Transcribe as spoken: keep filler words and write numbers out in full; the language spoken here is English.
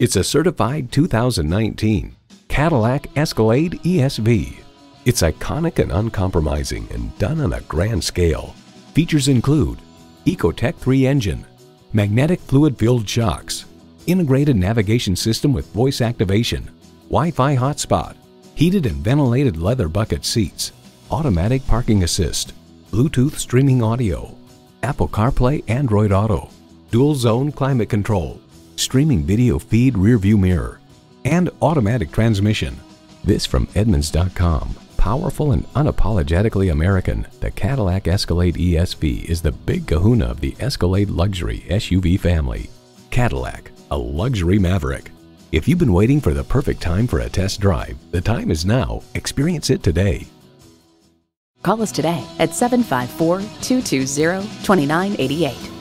It's a certified two thousand nineteen Cadillac Escalade E S V. It's iconic and uncompromising and done on a grand scale. Features include EcoTec three engine, magnetic fluid-filled shocks, integrated navigation system with voice activation, Wi-Fi hotspot, heated and ventilated leather bucket seats, automatic parking assist, Bluetooth streaming audio, Apple CarPlay, Android Auto, dual zone climate control, streaming video feed rear view mirror, and automatic transmission. This from Edmunds dot com. Powerful and unapologetically American, the Cadillac Escalade E S V is the big kahuna of the Escalade luxury S U V family. Cadillac, a luxury maverick. If you've been waiting for the perfect time for a test drive, the time is now. Experience it today. Call us today at seven five four, two two zero, two nine eight eight.